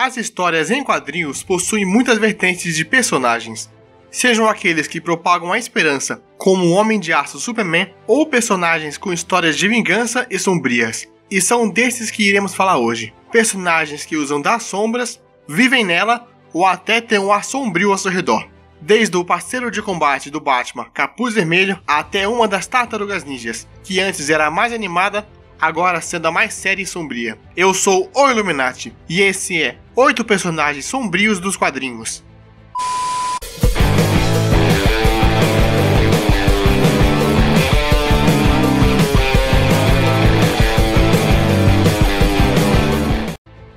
As histórias em quadrinhos possuem muitas vertentes de personagens, sejam aqueles que propagam a esperança, como o Homem de Aço Superman, ou personagens com histórias de vingança e sombrias. E são desses que iremos falar hoje. Personagens que usam das sombras, vivem nela, ou até têm um ar sombrio ao seu redor. Desde o parceiro de combate do Batman, Capuz Vermelho, até uma das Tartarugas Ninjas, que antes era a mais animada, agora sendo a mais séria e sombria. Eu sou o Illuminati, e esse é 8 personagens sombrios dos quadrinhos.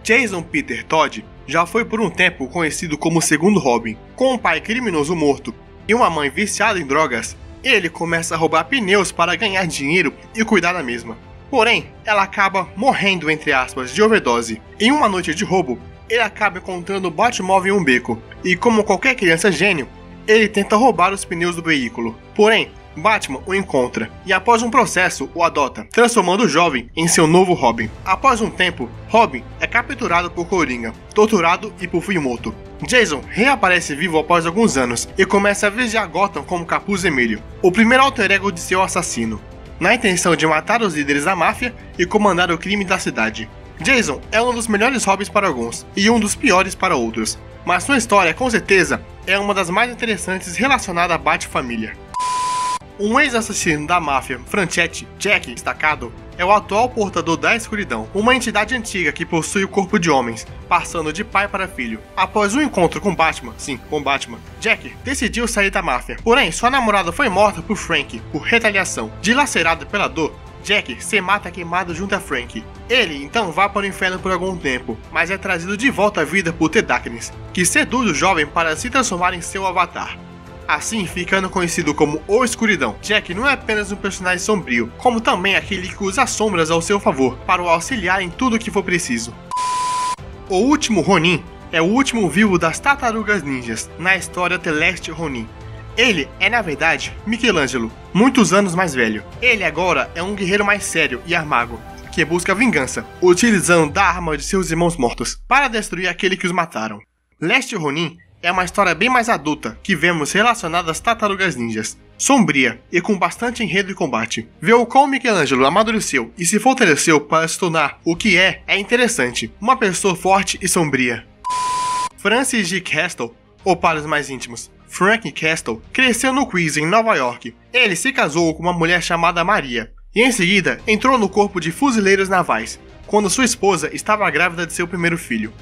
Jason Peter Todd já foi por um tempo conhecido como o segundo Robin. Com um pai criminoso morto e uma mãe viciada em drogas, ele começa a roubar pneus para ganhar dinheiro e cuidar da mesma. Porém, ela acaba morrendo, entre aspas, de overdose. Em uma noite de roubo, ele acaba encontrando o Batmóvel em um beco, e como qualquer criança gênio, ele tenta roubar os pneus do veículo. Porém, Batman o encontra, e após um processo o adota, transformando o jovem em seu novo Robin. Após um tempo, Robin é capturado por Coringa, torturado e por Fujimoto. Jason reaparece vivo após alguns anos, e começa a vigiar Gotham como Capuz Vermelho, o primeiro alter ego de seu assassino, na intenção de matar os líderes da máfia e comandar o crime da cidade. Jason é um dos melhores Robins para alguns, e um dos piores para outros, mas sua história com certeza é uma das mais interessantes relacionada à Bat-família. Um ex-assassino da máfia, Franchetti, Jack Destacado, é o atual portador da Escuridão, uma entidade antiga que possui o corpo de homens, passando de pai para filho. Após um encontro com Batman, Jack decidiu sair da máfia. Porém, sua namorada foi morta por Frank, por retaliação. Dilacerado pela dor, Jack se mata queimado junto a Frank. Ele então vai para o inferno por algum tempo, mas é trazido de volta à vida por Tedaknis, que seduz o jovem para se transformar em seu avatar, assim ficando conhecido como O Escuridão. Jack não é apenas um personagem sombrio, como também aquele que usa sombras ao seu favor, para o auxiliar em tudo que for preciso. O último Ronin é o último vivo das Tartarugas Ninjas, na história The Last Ronin. Ele é, na verdade, Michelangelo, muitos anos mais velho. Ele agora é um guerreiro mais sério e armado, que busca vingança, utilizando da arma de seus irmãos mortos, para destruir aquele que os mataram. Last Ronin é uma história bem mais adulta, que vemos relacionada às Tartarugas Ninjas, sombria e com bastante enredo e combate. Ver o quão Michelangelo amadureceu e se fortaleceu para se tornar o que é interessante, uma pessoa forte e sombria. Francis G. Castle, ou para os mais íntimos, Frank Castle, cresceu no Queens, em Nova York. Ele se casou com uma mulher chamada Maria, e em seguida entrou no Corpo de Fuzileiros Navais, quando sua esposa estava grávida de seu primeiro filho.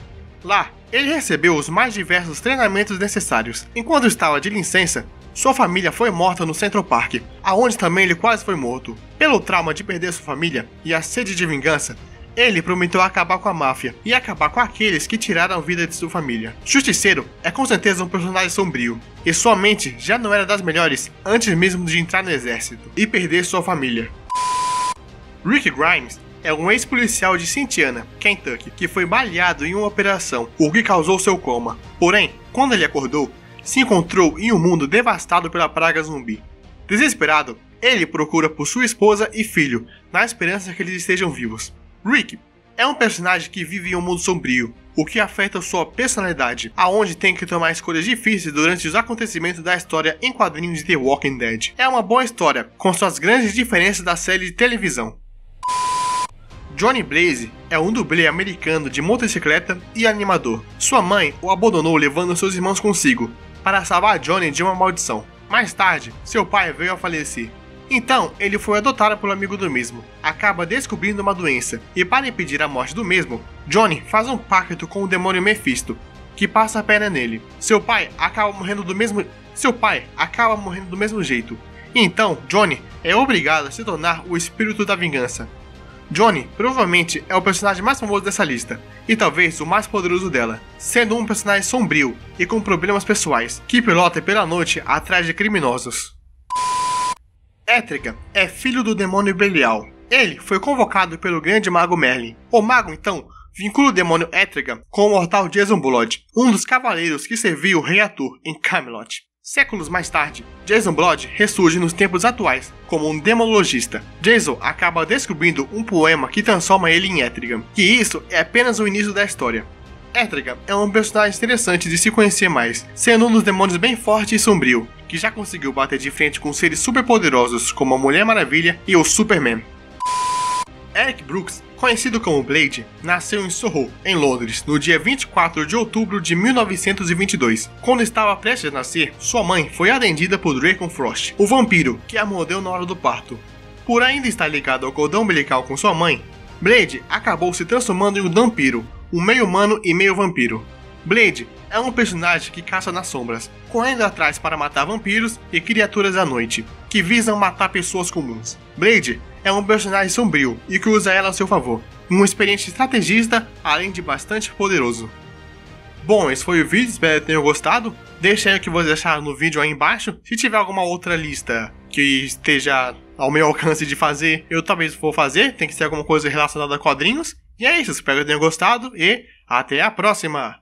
Lá, ele recebeu os mais diversos treinamentos necessários. Enquanto estava de licença, sua família foi morta no Central Park, aonde também ele quase foi morto. Pelo trauma de perder sua família e a sede de vingança, ele prometeu acabar com a máfia e acabar com aqueles que tiraram a vida de sua família. Justiceiro é com certeza um personagem sombrio, e sua mente já não era das melhores antes mesmo de entrar no exército e perder sua família. Rick Grimes é um ex-policial de Cintiana, Kentucky, que foi baleado em uma operação, o que causou seu coma. Porém, quando ele acordou, se encontrou em um mundo devastado pela praga zumbi. Desesperado, ele procura por sua esposa e filho, na esperança que eles estejam vivos. Rick é um personagem que vive em um mundo sombrio, o que afeta sua personalidade, aonde tem que tomar escolhas difíceis durante os acontecimentos da história em quadrinhos de The Walking Dead. É uma boa história, com suas grandes diferenças da série de televisão. Johnny Blaze é um dublê americano de motocicleta e animador. Sua mãe o abandonou levando seus irmãos consigo, para salvar Johnny de uma maldição. Mais tarde, seu pai veio a falecer, então ele foi adotado pelo amigo do mesmo. Acaba descobrindo uma doença, e para impedir a morte do mesmo, Johnny faz um pacto com o demônio Mephisto, que passa a perna nele. Seu pai acaba morrendo do mesmo jeito, e então Johnny é obrigado a se tornar o espírito da vingança. Johnny provavelmente é o personagem mais famoso dessa lista, e talvez o mais poderoso dela, sendo um personagem sombrio e com problemas pessoais, que pilota pela noite atrás de criminosos. Etrigan é filho do demônio Belial. Ele foi convocado pelo grande mago Merlin. O mago então vincula o demônio Etrigan com o mortal Jason Blood, um dos cavaleiros que serviu o rei Arthur em Camelot. Séculos mais tarde, Jason Blood ressurge nos tempos atuais como um demonologista. Jason acaba descobrindo um poema que transforma ele em Etrigan, e isso é apenas o início da história. Etrigan é um personagem interessante de se conhecer mais, sendo um dos demônios bem forte e sombrio, que já conseguiu bater de frente com seres superpoderosos como a Mulher Maravilha e o Superman. Eric Brooks, conhecido como Blade, nasceu em Soho, em Londres, no dia 24 de outubro de 1922. Quando estava prestes a nascer, sua mãe foi atendida por Dracon Frost, o vampiro que a mordeu na hora do parto. Por ainda estar ligado ao cordão umbilical com sua mãe, Blade acabou se transformando em um vampiro, um meio humano e meio vampiro. Blade é um personagem que caça nas sombras, correndo atrás para matar vampiros e criaturas da noite, que visam matar pessoas comuns. Blade é um personagem sombrio e que usa ela a seu favor, um experiente estrategista, além de bastante poderoso. Bom, esse foi o vídeo, espero que tenham gostado. Deixa aí o que vocês acharam no vídeo aí embaixo. Se tiver alguma outra lista que esteja ao meu alcance de fazer, eu talvez vou fazer, tem que ser alguma coisa relacionada a quadrinhos. E é isso, espero que tenham gostado e até a próxima!